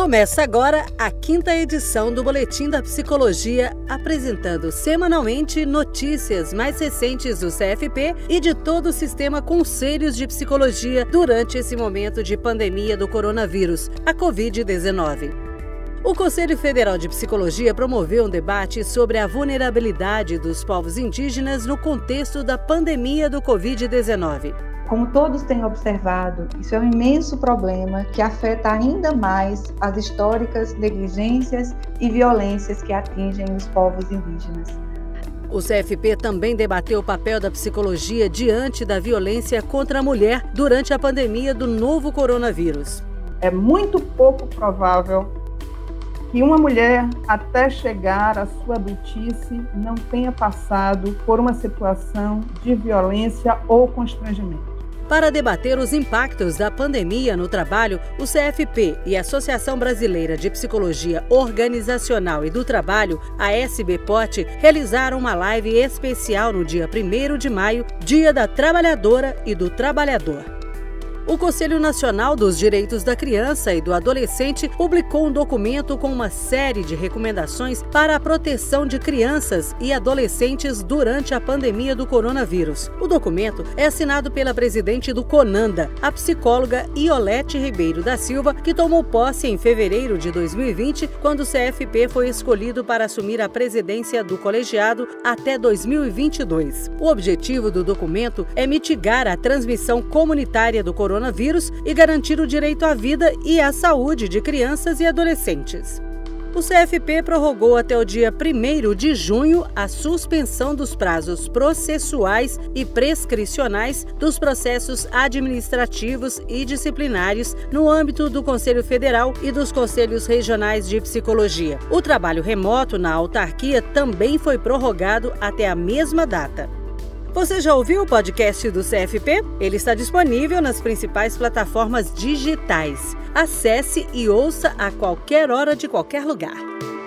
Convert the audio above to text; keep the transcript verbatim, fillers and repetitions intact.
Começa agora a quinta edição do Boletim da Psicologia, apresentando semanalmente notícias mais recentes do C F P e de todo o sistema Conselhos de Psicologia durante esse momento de pandemia do coronavírus, a covid dezenove. O Conselho Federal de Psicologia promoveu um debate sobre a vulnerabilidade dos povos indígenas no contexto da pandemia do covid dezenove. Como todos têm observado, isso é um imenso problema que afeta ainda mais as históricas negligências e violências que atingem os povos indígenas. O C F P também debateu o papel da psicologia diante da violência contra a mulher durante a pandemia do novo coronavírus. É muito pouco provável que uma mulher, até chegar à sua adultice, não tenha passado por uma situação de violência ou constrangimento. Para debater os impactos da pandemia no trabalho, o C F P e a Associação Brasileira de Psicologia Organizacional e do Trabalho, a S B P O T, realizaram uma live especial no dia primeiro de maio, Dia da Trabalhadora e do Trabalhador. O Conselho Nacional dos Direitos da Criança e do Adolescente publicou um documento com uma série de recomendações para a proteção de crianças e adolescentes durante a pandemia do coronavírus. O documento é assinado pela presidente do Conanda, a psicóloga Iolete Ribeiro da Silva, que tomou posse em fevereiro de dois mil e vinte, quando o C F P foi escolhido para assumir a presidência do colegiado até dois mil e vinte e dois. O objetivo do documento é mitigar a transmissão comunitária do coronavírus coronavírus e garantir o direito à vida e à saúde de crianças e adolescentes. O C F P prorrogou até o dia primeiro de junho a suspensão dos prazos processuais e prescricionais dos processos administrativos e disciplinares no âmbito do Conselho Federal e dos Conselhos Regionais de Psicologia. O trabalho remoto na autarquia também foi prorrogado até a mesma data. Você já ouviu o podcast do C F P? Ele está disponível nas principais plataformas digitais. Acesse e ouça a qualquer hora, de qualquer lugar.